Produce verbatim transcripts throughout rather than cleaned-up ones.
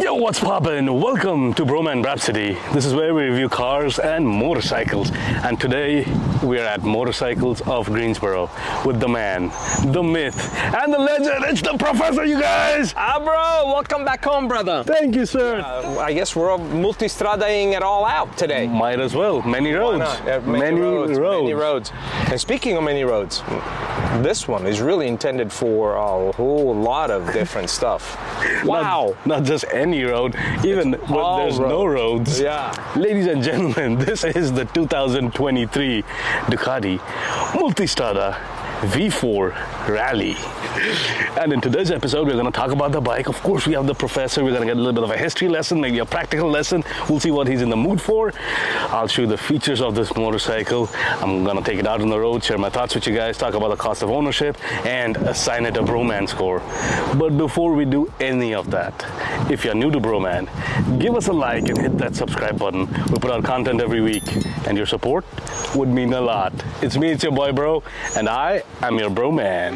Yo, what's poppin'? Welcome to Bhroman Braapsody. This is where we review cars and motorcycles. And today we are at Motorcycles of Greensboro with the man, the myth, and the legend. It's the professor, you guys. Ah, bro, welcome back home, brother. Thank you, sir. Uh, I guess we're multistradaing it all out today. Might as well. Many roads. Uh, many, many roads, roads. Many roads. And speaking of many roads, this one is really intended for a whole lot of different stuff. Wow. Not, not just any road, even it's when there's road. no roads. Yeah. Ladies and gentlemen, this is the two thousand twenty-three Ducati Multistrada V four Rally. And in today's episode, we're going to talk about the bike. Of course, we have the professor. We're going to get a little bit of a history lesson, maybe a practical lesson. We'll see what he's in the mood for. I'll show you the features of this motorcycle. I'm going to take it out on the road, share my thoughts with you guys, talk about the cost of ownership, and assign it a Bhroman score. But before we do any of that, if you're new to Bhroman, give us a like and hit that subscribe button. We put out content every week, and your support would mean a lot. It's me, it's your boy, bro, and I am your Bhroman.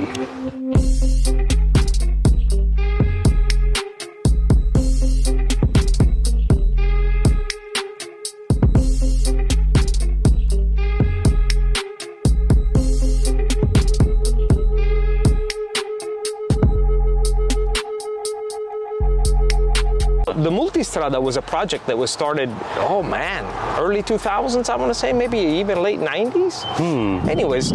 The Multistrada was a project that was started, oh man, early two thousands, I want to say, maybe even late nineties. Hmm. Anyways,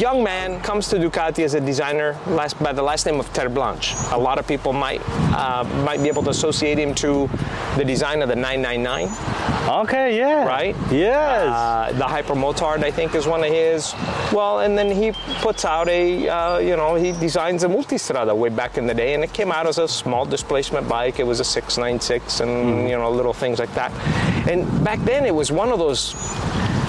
young man comes to Ducati as a designer last, by the last name of Terblanche. A lot of people might uh, might be able to associate him to the design of the nine nine nine. Okay, yeah. Right? Yes. Uh, the Hypermotard, I think, is one of his. Well, and then he puts out a, uh, you know, he designs a Multistrada way back in the day, and it came out as a small displacement bike. It was a six ninety-six and, mm. you know, little things like that. And back then, it was one of those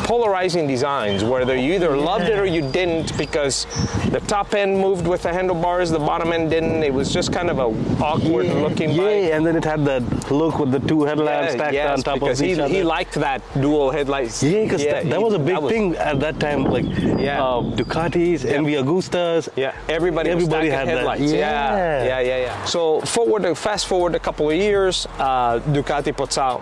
polarizing designs where you either loved it or you didn't, because the top end moved with the handlebars, the bottom end didn't. It was just kind of a awkward yeah, looking yeah, bike. Yeah, and then it had that look with the two headlamps yeah, stacked yes, on top of he, each other. He liked that dual headlights. Yeah, because yeah, that, that was a big was, thing at that time. Like yeah. uh, Ducatis, yeah. N V Agustas. Yeah, everybody, everybody had headlights. That. Yeah. yeah, yeah, yeah, yeah. So forward, fast forward a couple of years, uh, Ducati puts out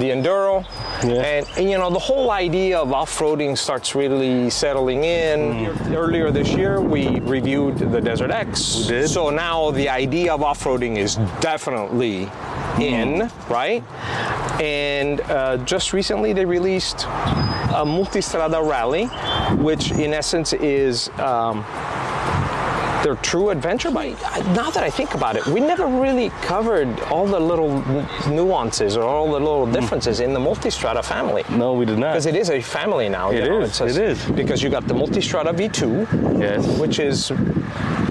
the Enduro, yeah. and, and you know, the whole idea of off-roading starts really settling in. Mm. Earlier this year, we reviewed the Desert X. We did. So now the idea of off-roading is definitely mm. in, right? And uh, just recently they released a Multistrada Rally, which in essence is um, their true adventure bike. Now that I think about it, we never really covered all the little nuances or all the little differences in the Multistrada family. No, we did not. Because it is a family now. It you is, know, it is. Because you got the Multistrada V two, yes. which is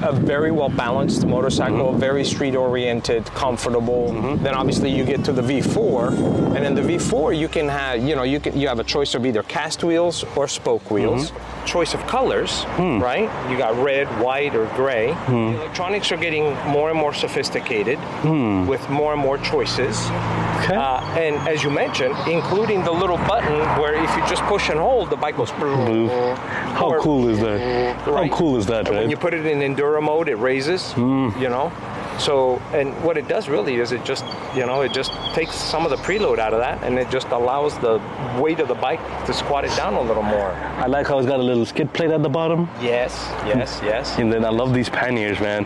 a very well-balanced motorcycle, mm-hmm. very street-oriented, comfortable. Mm-hmm. Then obviously you get to the V four, and in the V four you can have, you know, you can, you have a choice of either cast wheels or spoke wheels. Mm-hmm. Choice of colors, mm. right? You got red, white, or gray. Mm. The electronics are getting more and more sophisticated mm. with more and more choices. Okay. Uh, and as you mentioned, including the little button where if you just push and hold, the bike goes. How or, cool is that? Right. How cool is that, right? And when you put it in enduro mode, it raises, mm. you know? So, and what it does really is it just, you know, it just takes some of the preload out of that, and it just allows the weight of the bike to squat it down a little more. I like how it's got a little skid plate at the bottom. Yes, yes, yes. And then I love these panniers, man.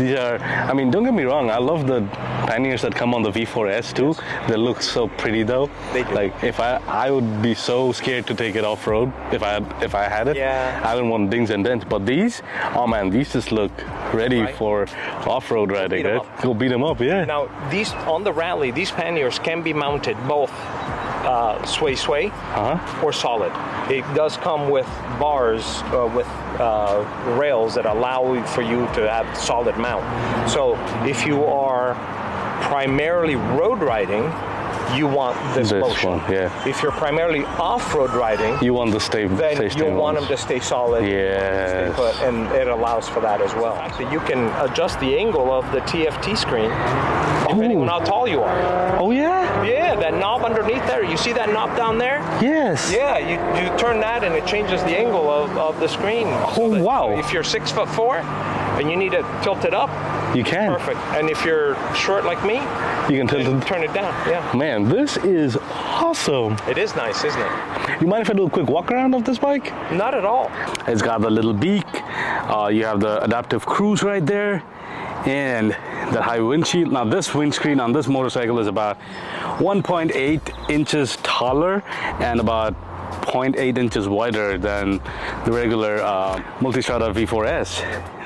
These are, I mean, don't get me wrong, I love the panniers that come on the V four S too. Yes. They look so pretty though. They do. Like, if I, I would be so scared to take it off-road if I, if I had it. Yeah. I wouldn't want dings and dents, but these, oh man, these just look ready right. for off-road riding. Go beat them up, yeah. Now, these on the Rally, these panniers can be mounted both uh, sway-sway uh-huh. or solid. It does come with bars, uh, with uh, rails that allow for you to have solid mount. So if you are primarily road riding, you want this, this motion. One, yeah. If you're primarily off-road riding, you want to stay. Then stay you want ones. them to stay solid. Yeah. And it allows for that as well. So you can adjust the angle of the T F T screen depending Ooh. on how tall you are. Oh yeah. Yeah, that knob underneath there. You see that knob down there? Yes. Yeah. You, you turn that and it changes the angle of, of the screen. Oh so wow. If you're six foot four and you need to tilt it up, you can. Perfect. And if you're short like me, You can tilt it. Turn it down, yeah. Man, this is awesome. It is nice, isn't it? You mind if I do a quick walk around of this bike? Not at all. It's got the little beak. Uh, you have the adaptive cruise right there. And the high windshield. Now this windscreen on this motorcycle is about one point eight inches taller and about zero point eight inches wider than the regular uh, Multistrada V four S.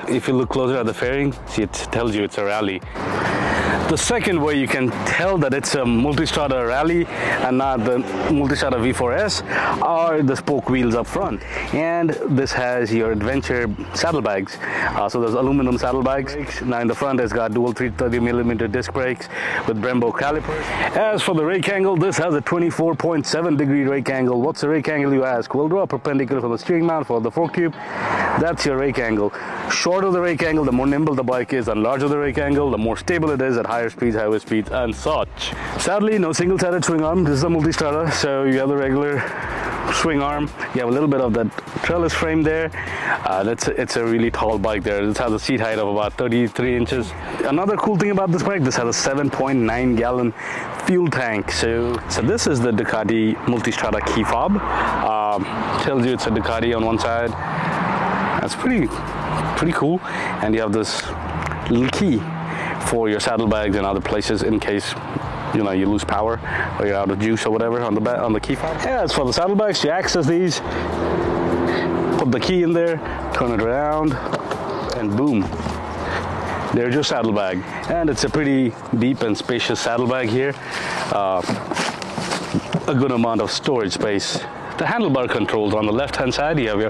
If you look closer at the fairing, see, it tells you it's a rally. The second way you can tell that it's a Multistrada Rally and not the Multistrada V four S are the spoke wheels up front. And this has your adventure saddlebags. Uh, so there's aluminum saddlebags. Now in the front it's got dual three thirty millimeter disc brakes with Brembo calipers. As for the rake angle, this has a twenty-four point seven degree rake angle. What's a rake angle, you ask? We'll draw a perpendicular for the steering mount, for the fork tube. That's your rake angle. Shorter the rake angle, the more nimble the bike is, and larger the rake angle, the more stable it is at higher speeds, highway speeds and such. Sadly, no single-sided swing arm. This is a Multistrada, so you have the regular swing arm. You have a little bit of that trellis frame there. Uh, that's a, it's a really tall bike there. This has a seat height of about thirty-three inches. Another cool thing about this bike, this has a seven point nine gallon fuel tank. So, so this is the Ducati Multistrada key fob. Um, tells you it's a Ducati on one side. That's pretty, pretty cool. And you have this little key for your saddlebags and other places in case, you know, you lose power or you're out of juice or whatever on the back, on the key fob. Yeah, as for the saddlebags, you access these, put the key in there, turn it around, and boom, there's your saddlebag. And it's a pretty deep and spacious saddlebag here. Uh, a good amount of storage space. The handlebar controls on the left hand side, you have your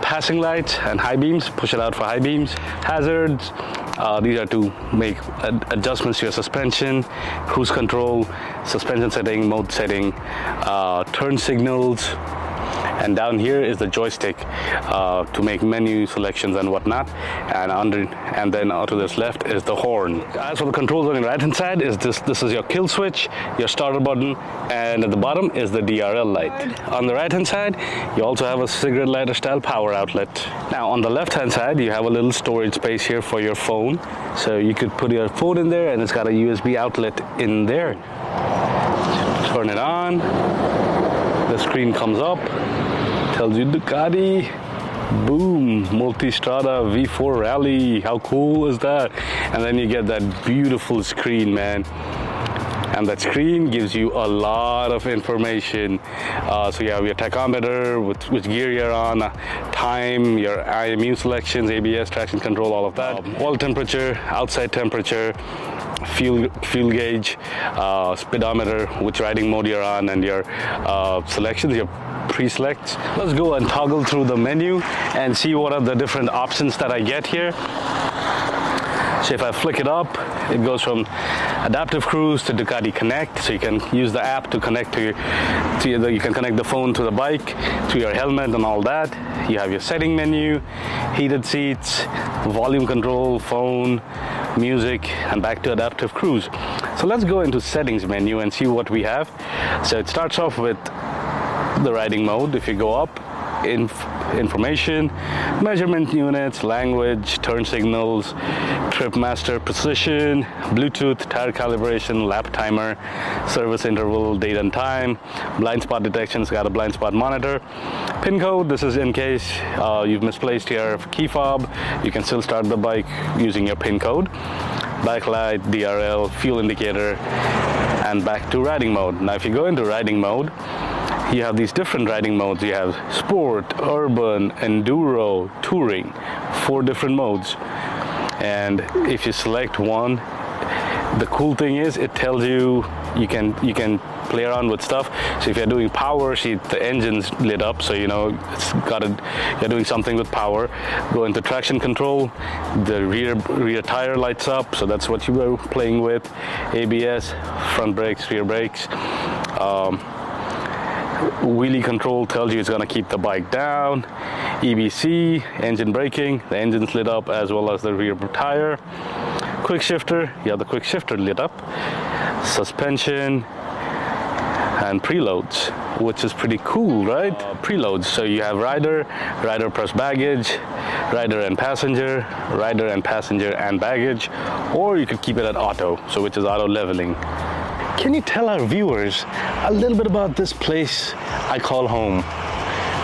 passing lights and high beams, push it out for high beams, hazards. Uh, these are to make ad adjustments to your suspension, cruise control, suspension setting, mode setting, uh, turn signals, and down here is the joystick uh, to make menu selections and whatnot. And under and then out to this left is the horn. As for the controls on your right hand side, is this this is your kill switch, your starter button, and at the bottom is the D R L light. On the right hand side, you also have a cigarette lighter style power outlet. Now on the left hand side, you have a little storage space here for your phone, so you could put your phone in there, and it's got a U S B outlet in there. Turn it on. The screen comes up. Tells you Ducati, boom, Multistrada V four Rally. How cool is that? And then you get that beautiful screen, man. And that screen gives you a lot of information. Uh, so you have your tachometer, which, which gear you're on, uh, time, your I M U selections, A B S, traction control, all of that. Um, oil temperature, outside temperature, fuel fuel gauge, uh, speedometer, which riding mode you're on, and your uh, selections, your pre-selects. Let's go and toggle through the menu and see what are the different options that I get here. So if I flick it up, it goes from adaptive cruise to Ducati Connect. So you can use the app to connect to your, to your, you can connect the phone to the bike, to your helmet and all that. You have your setting menu, heated seats, volume control, phone, music, and back to adaptive cruise. So let's go into settings menu and see what we have. So it starts off with the riding mode. If you go up, inf information, measurement units, language, turn signals, trip master precision, Bluetooth, tire calibration, lap timer, service interval, date and time, blind spot detection. It's got a blind spot monitor, pin code. This is in case uh, you've misplaced your key fob, you can still start the bike using your pin code, backlight, D R L, fuel indicator, and back to riding mode. Now if you go into riding mode, you have these different riding modes. You have sport, urban, enduro, touring, four different modes. And if you select one, the cool thing is it tells you you can you can play around with stuff. So if you're doing power, see the engine's lit up, so you know it's got a, you're doing something with power. Go into traction control, the rear rear tire lights up, so that's what you were playing with. A B S, front brakes, rear brakes. Um, Wheelie control tells you it's going to keep the bike down. E B C, engine braking, the engine's lit up as well as the rear tire. Quick shifter, you have the quick shifter lit up. Suspension, and preloads, which is pretty cool, right? Uh, preloads, so you have rider, rider plus baggage, rider and passenger, rider and passenger and baggage, or you could keep it at auto, so which is auto leveling. Can you tell our viewers a little bit about this place I call home?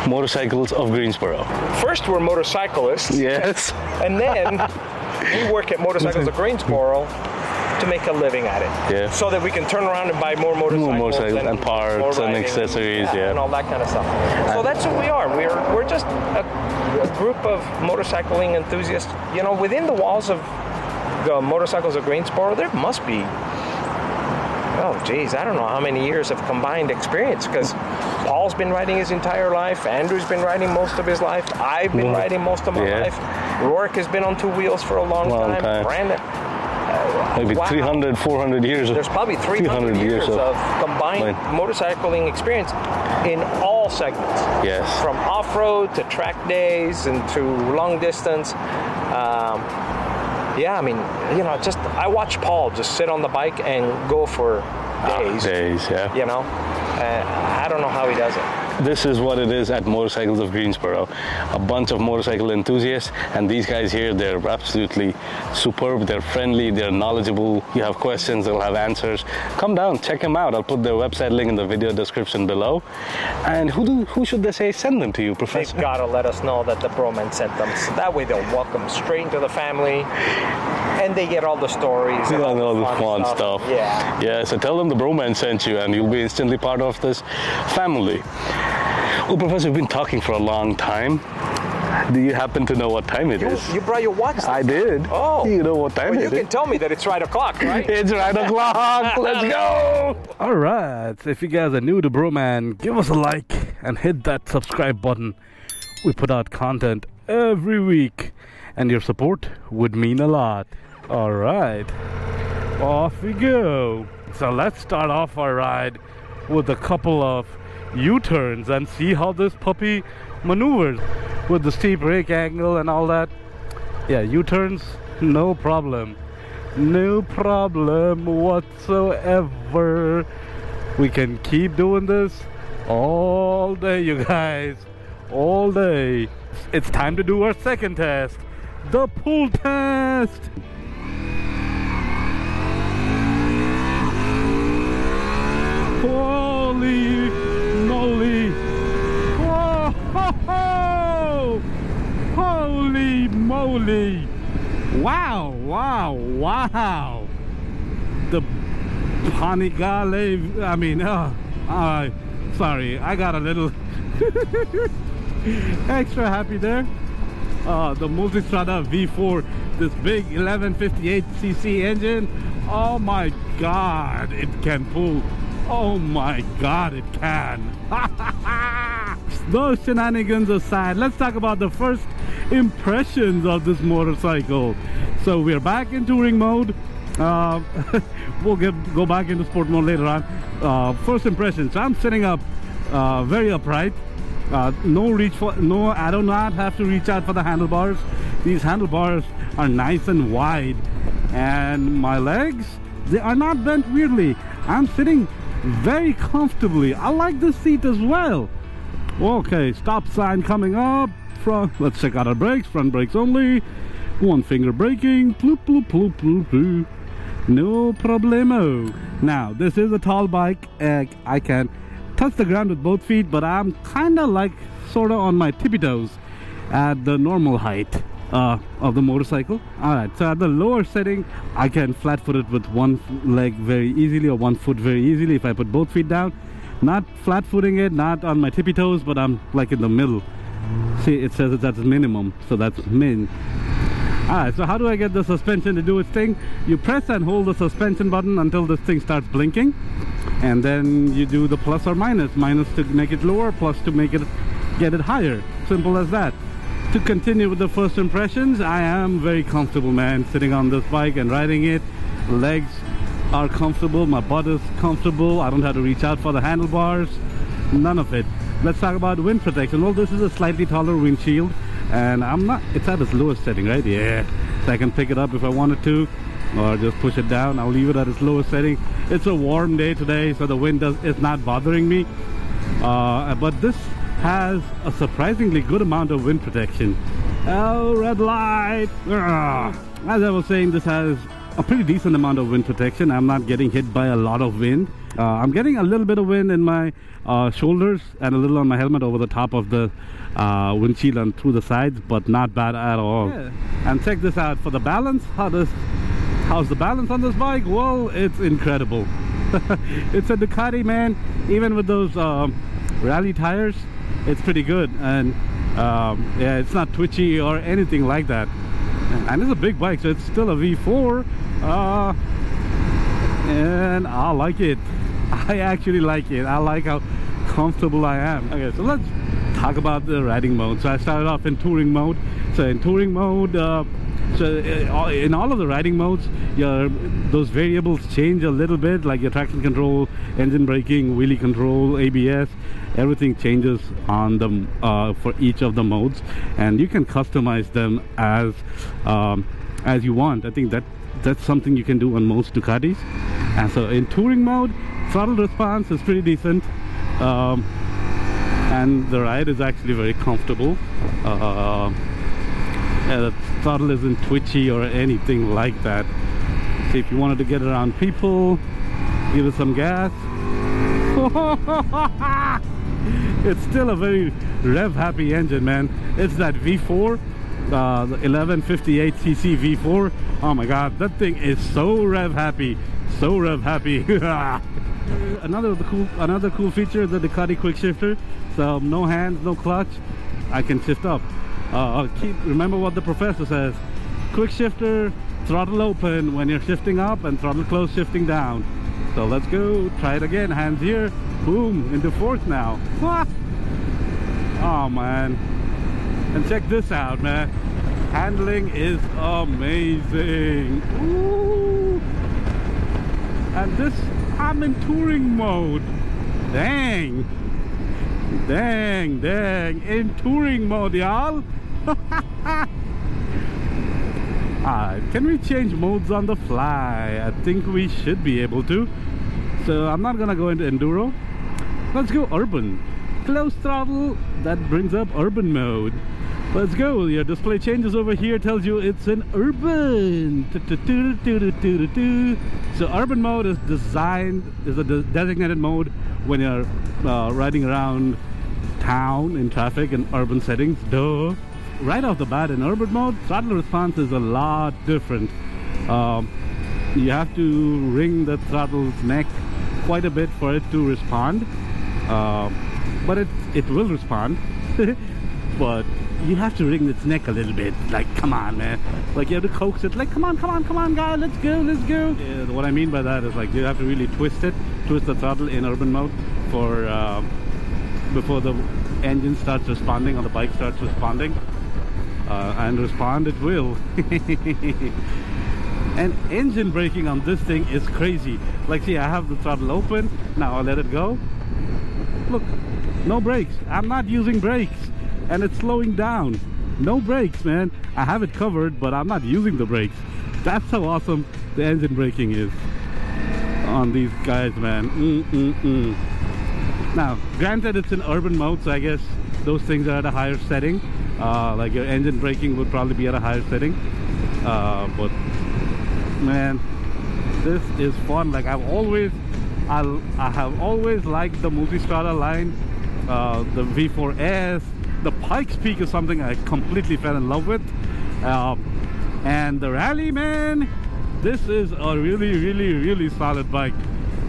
Motorcycles of Greensboro. First, we're motorcyclists. Yes. And then we work at Motorcycles of Greensboro to make a living at it. Yeah. So that we can turn around and buy more motorcycles, more motorcycles and, and parts and accessories, and, yeah, yeah, and all that kind of stuff. So and that's who we are. We're we're just a, a group of motorcycling enthusiasts. You know, within the walls of the Motorcycles of Greensboro, there must be, oh geez, I don't know how many years of combined experience, because Paul's been riding his entire life, Andrew's been riding most of his life, I've been mm. riding most of my yeah. life, Rourke has been on two wheels for a long, long time. time, Brandon. Uh, Maybe wow. three hundred, four hundred years. There's probably three hundred, three hundred years, years of, of combined mine. motorcycling experience in all segments. Yes. From off-road to track days and to long distance. Um, yeah, I mean, you know, just I watch Paul just sit on the bike and go for days. Ah, days, yeah. You know? Uh, I don't know how he does it. This is what it is at Motorcycles of Greensboro. A bunch of motorcycle enthusiasts, and these guys here, they're absolutely superb. They're friendly, they're knowledgeable. You have questions, they'll have answers. Come down, check them out. I'll put their website link in the video description below. And who do, who should they say send them to you, Professor? They've got to let us know that the Bhroman sent them. So that way they'll walk them straight into the family. And they get all the stories. And all, all the fun, fun stuff. stuff. Yeah. Yeah, so tell them the Bhroman sent you and you'll be instantly part of this family. Well, Professor, we've been talking for a long time. Do you happen to know what time it you, is? You brought your watch. I did. Oh. You know what time well, it you is. You can tell me that it's right o'clock, right? It's right o'clock. Let's go. All right. So if you guys are new to Bhroman, give us a like and hit that subscribe button. We put out content every week, and your support would mean a lot. All right. Off we go. So let's start off our ride with a couple of U-turns and see how this puppy maneuvers with the steep rake angle and all that. Yeah, U-turns, no problem. No problem whatsoever. We can keep doing this all day, you guys. All day. It's time to do our second test, the pull test. Holy moly! Whoa, ho, ho. Holy moly! Wow! Wow! Wow! The Panigale. I mean, oh, uh, sorry, I got a little extra happy there. Uh, the Multistrada V four, this big eleven fifty-eight c c engine. Oh my God, it can pull. Oh my God, it can. Those shenanigans aside, let's talk about the first impressions of this motorcycle. So we're back in touring mode. Uh, we'll get, go back into sport mode later on. Uh, first impressions, I'm sitting up uh, very upright. Uh, no reach for, no, I do not have to reach out for the handlebars. These handlebars are nice and wide, and my legs, they are not bent weirdly. I'm sitting very comfortably. I like this seat as well. Okay, stop sign coming up. Front, let's check out our brakes. Front brakes only. One finger braking. Ploop, ploop, ploop, ploop, ploop. No problemo. Now, this is a tall bike. Uh, I can touch the ground with both feet, but I'm kind of like sort of on my tippy toes at the normal height uh, of the motorcycle. All right, so at the lower setting, I can flat foot it with one leg very easily or one foot very easily if I put both feet down. Not flat footing it, not on my tippy toes, but I'm like in the middle. See, it says that that's minimum, so that's min. All right, so how do I get the suspension to do its thing? You press and hold the suspension button until this thing starts blinking. And then you do the plus or minus. Minus to make it lower, plus to make it get it higher. Simple as that. To continue with the first impressions, I am very comfortable, man, sitting on this bike and riding it. Legs are comfortable, my butt is comfortable, I don't have to reach out for the handlebars, none of it. Let's talk about wind protection. Well, this is a slightly taller windshield, and I'm not, it's at its lowest setting, right? Yeah, so I can pick it up if I wanted to. or just push it down. I'll leave it at its lowest setting. It's a warm day today, so the wind does, it's not bothering me. Uh, but this has a surprisingly good amount of wind protection. Oh, red light! Ugh. As I was saying, this has a pretty decent amount of wind protection. I'm not getting hit by a lot of wind. Uh, I'm getting a little bit of wind in my uh, shoulders and a little on my helmet over the top of the uh, windshield and through the sides, but not bad at all. Yeah. And check this out for the balance. How does how's the balance on this bike? Well, it's incredible. It's a Ducati, man. Even with those um, rally tires, it's pretty good, and um, yeah, it's not twitchy or anything like that. And it's a big bike, so it's still a V four, uh, and I like it. I actually like it. I like how comfortable I am. Okay, so let's talk about the riding mode. So I started off in touring mode. So in touring mode, uh, so in all of the riding modes, your those variables change a little bit, like your traction control, engine braking, wheelie control, A B S. Everything changes on them uh, for each of the modes, and you can customize them as um, as you want. I think that that's something you can do on most Ducatis. And so in touring mode, throttle response is pretty decent, um, and the ride is actually very comfortable. Uh, yeah, the throttle isn't twitchy or anything like that. So if you wanted to get around people, give it some gas. It's still a very rev happy engine, man. It's that V four, uh, the eleven fifty-eight c c V four. Oh my god, that thing is so rev happy, so rev happy. Another of the cool another cool feature is the Ducati quick shifter. So no hands, no clutch, I can shift up. Uh, keep remember what the professor says: quick shifter, throttle open when you're shifting up, and throttle closed shifting down. So let's go, try it again, hands here, boom, into fourth now. Ah! Oh man, and check this out, man. Handling is amazing. Ooh. And this, I'm in touring mode. Dang, dang, dang, in touring mode, y'all. Uh, can we change modes on the fly? I think we should be able to. So I'm not gonna go into enduro. Let's go urban. Close throttle, that brings up urban mode. Let's go. Your display changes over here, tells you it's an urban. So urban mode is designed is a de designated mode when you're uh, riding around town in traffic in urban settings. Duh. Right off the bat, in urban mode, throttle response is a lot different. Um, you have to wring the throttle's neck quite a bit for it to respond, uh, but it it will respond. But you have to wring its neck a little bit, like come on, man. Like you have to coax it, like come on, come on, come on, guy, let's go, let's go. Yeah, what I mean by that is like you have to really twist it, twist the throttle in urban mode for uh, before the engine starts responding or the bike starts responding. Uh, and respond it will. And engine braking on this thing is crazy. Like, see, I have the throttle open now, I'll let it go. Look, no brakes. I'm not using brakes and it's slowing down. No brakes, man. I have it covered, but I'm not using the brakes. That's how awesome the engine braking is on these guys, man. Mm-mm-mm. Now granted, it's in urban mode, so I guess those things are at a higher setting. Uh, like your engine braking would probably be at a higher setting, uh, but man, this is fun. Like I've always, I'll, I have always liked the Multistrada line, uh, the V four S, the Pikes Peak is something I completely fell in love with, uh, and the Rally, man. This is a really, really, really solid bike.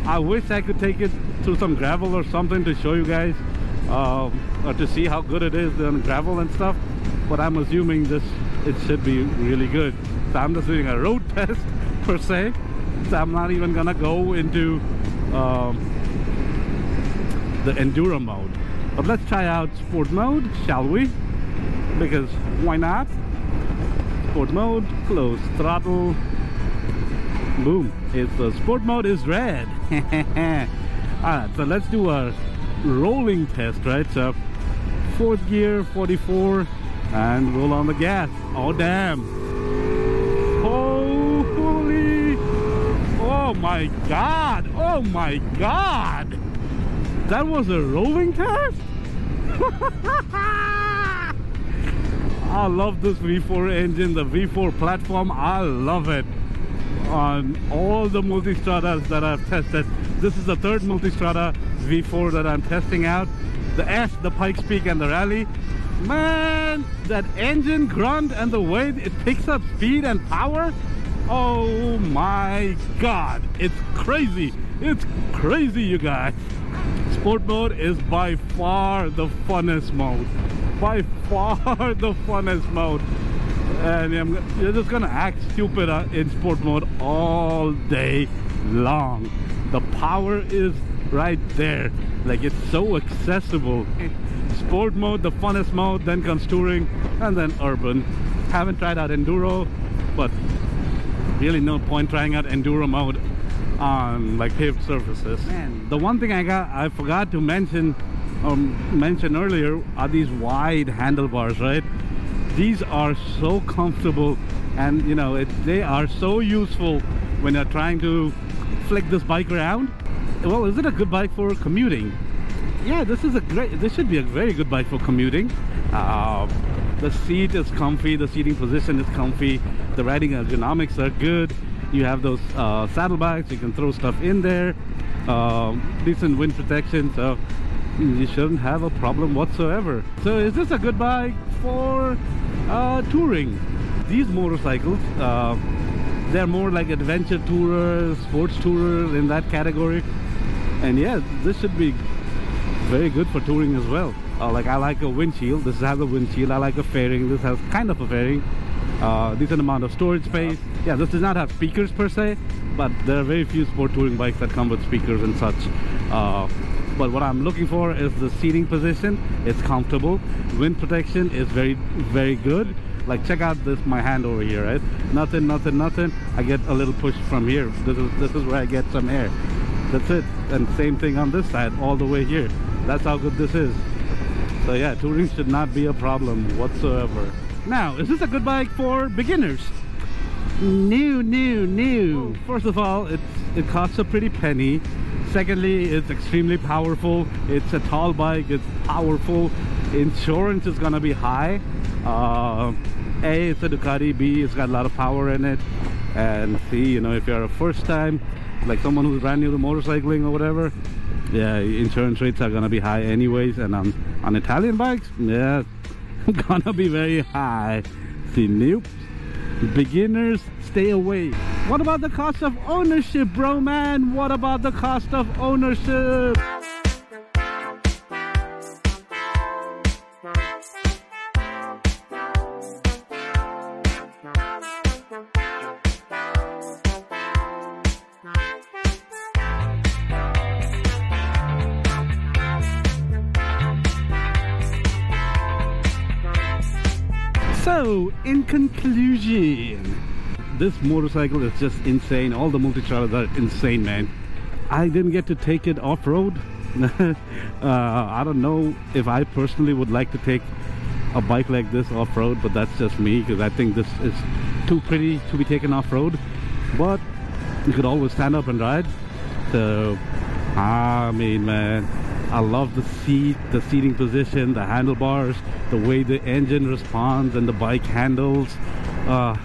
I wish I could take it through some gravel or something to show you guys. Uh, or to see how good it is on gravel and stuff, but I'm assuming this it should be really good. So I'm just doing a road test per se, so I'm not even gonna go into um, the enduro mode. But let's try out sport mode, shall we? Because why not? Sport mode, close throttle, boom. It's the sport mode is red. Alright, so let's do a rolling test, right? So fourth gear, forty-four, and roll on the gas. Oh damn, holy my God, oh my God. That was a roving test? I love this V four engine, the V four platform, I love it. On all the Multistradas that I've tested, this is the third Multistrada V four that I'm testing out. The S, the Pikes Peak and the Rally. Man, that engine grunt and the way it picks up speed and power, oh my God, it's crazy, it's crazy you guys. Sport mode is by far the funnest mode, by far the funnest mode. And I'm, you're just gonna act stupid in sport mode all day long. The power is right there, like it's so accessible. Sport mode, the funnest mode, then comes touring, and then urban. Haven't tried out enduro, but really no point trying out enduro mode on like paved surfaces. Man, the one thing I got I forgot to mention or mention earlier are these wide handlebars, right? These are so comfortable, and you know it, they are so useful when you're trying to flick this bike around. Well, is it a good bike for commuting? Yeah, this is a great, this should be a very good bike for commuting. Uh, the seat is comfy, the seating position is comfy, the riding ergonomics are good. You have those uh, saddlebags, you can throw stuff in there, uh, decent wind protection, so you shouldn't have a problem whatsoever. So is this a good bike for uh, touring? These motorcycles, uh, they're more like adventure tourers, sports tourers, in that category. And yeah, this should be very good for touring as well. Uh, like I like a windshield, this has a windshield. I like a fairing, this has kind of a fairing. Uh, decent amount of storage space. Yeah, this does not have speakers per se, but there are very few sport touring bikes that come with speakers and such. Uh, but what I'm looking for is the seating position. It's comfortable. Wind protection is very, very good. Like check out this, my hand over here, right? Nothing, nothing, nothing. I get a little push from here. This is, this is where I get some air. That's it. And same thing on this side, all the way here. That's how good this is. So yeah, touring should not be a problem whatsoever. Now, is this a good bike for beginners? No, no, no. First of all, it's, it costs a pretty penny. Secondly, it's extremely powerful. It's a tall bike, it's powerful. Insurance is gonna be high. Uh, A, it's a Ducati, B, it's got a lot of power in it. And C, you know, if you're a first time, like someone who's brand new to motorcycling or whatever, yeah, insurance rates are gonna be high anyways, and on, on Italian bikes, yeah, gonna be very high. See, nope. Beginners, stay away. What about the cost of ownership, bro, man? What about the cost of ownership? So, in conclusion, this motorcycle is just insane. All the Multistradas are insane, man. I didn't get to take it off-road. uh, I don't know if I personally would like to take a bike like this off-road, but that's just me, because I think this is too pretty to be taken off-road. But you could always stand up and ride. So, I mean, man, I love the seat, the seating position, the handlebars, the way the engine responds and the bike handles. Uh,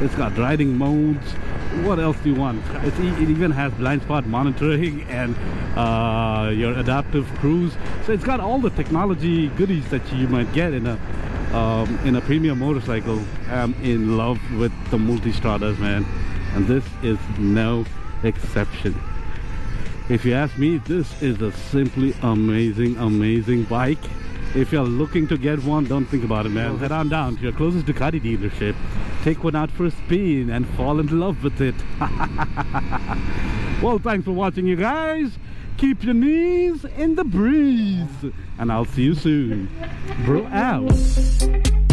it's got riding modes. What else do you want? It's, it even has blind spot monitoring and uh, your adaptive cruise. So it's got all the technology goodies that you might get in a um, in a premium motorcycle. I'm in love with the Multistradas, man, and this is no exception. If you ask me, this is a simply amazing, amazing bike. If you're looking to get one, don't think about it, man. Head on down to your closest Ducati dealership, take one out for a spin, and fall in love with it. Well, thanks for watching, you guys. Keep your knees in the breeze, and I'll see you soon. Bro out.